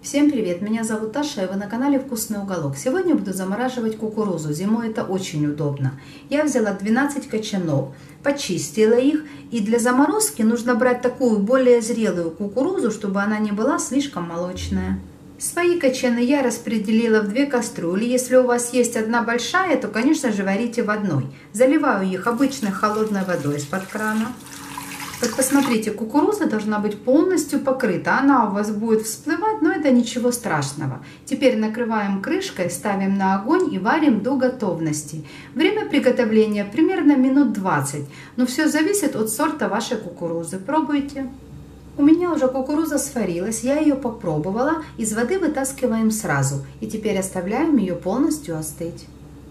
Всем привет! Меня зовут Таша, и вы на канале Вкусный уголок. Сегодня буду замораживать кукурузу. Зимой это очень удобно. Я взяла 12 качанов, почистила их. И для заморозки нужно брать такую более зрелую кукурузу, чтобы она не была слишком молочная. Свои качаны я распределила в 2 кастрюли. Если у вас есть одна большая, то, конечно же, варите в одной. Заливаю их обычной холодной водой из-под крана. Вот посмотрите, кукуруза должна быть полностью покрыта. Она у вас будет всплывать, но это ничего страшного. Теперь накрываем крышкой, ставим на огонь и варим до готовности. Время приготовления примерно минут 20. Но все зависит от сорта вашей кукурузы. Пробуйте. У меня уже кукуруза сварилась, я ее попробовала. Из воды вытаскиваем сразу. И теперь оставляем ее полностью остыть.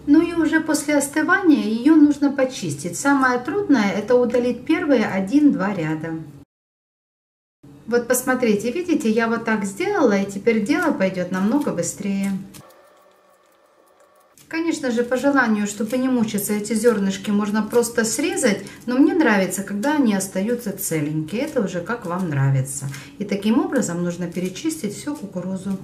Ну и уже после остывания ее нужно почистить. Самое трудное — это удалить первые 1-2 ряда. Вот посмотрите, видите, я вот так сделала, и теперь дело пойдет намного быстрее. Конечно же, по желанию, чтобы не мучиться, эти зернышки можно просто срезать, но мне нравится, когда они остаются целенькие. Это уже как вам нравится. И таким образом нужно перечистить всю кукурузу.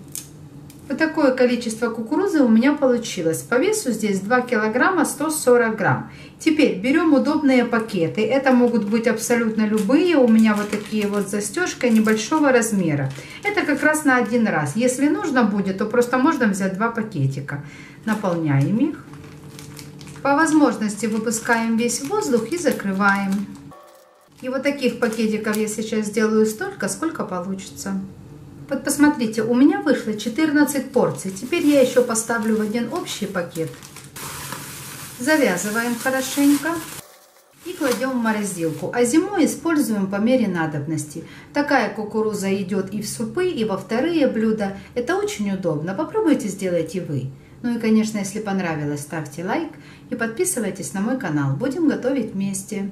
Вот такое количество кукурузы у меня получилось. По весу здесь 2 килограмма 140 грамм. Теперь берем удобные пакеты. Это могут быть абсолютно любые. У меня вот такие вот застежки небольшого размера. Это как раз на один раз. Если нужно будет, то просто можно взять 2 пакетика. Наполняем их. По возможности выпускаем весь воздух и закрываем. И вот таких пакетиков я сейчас сделаю столько, сколько получится. Вот посмотрите, у меня вышло 14 порций. Теперь я еще поставлю в один общий пакет. Завязываем хорошенько и кладем в морозилку. А зимой используем по мере надобности. Такая кукуруза идет и в супы, и во вторые блюда. Это очень удобно. Попробуйте сделать и вы. Ну и, конечно, если понравилось, ставьте лайк и подписывайтесь на мой канал. Будем готовить вместе.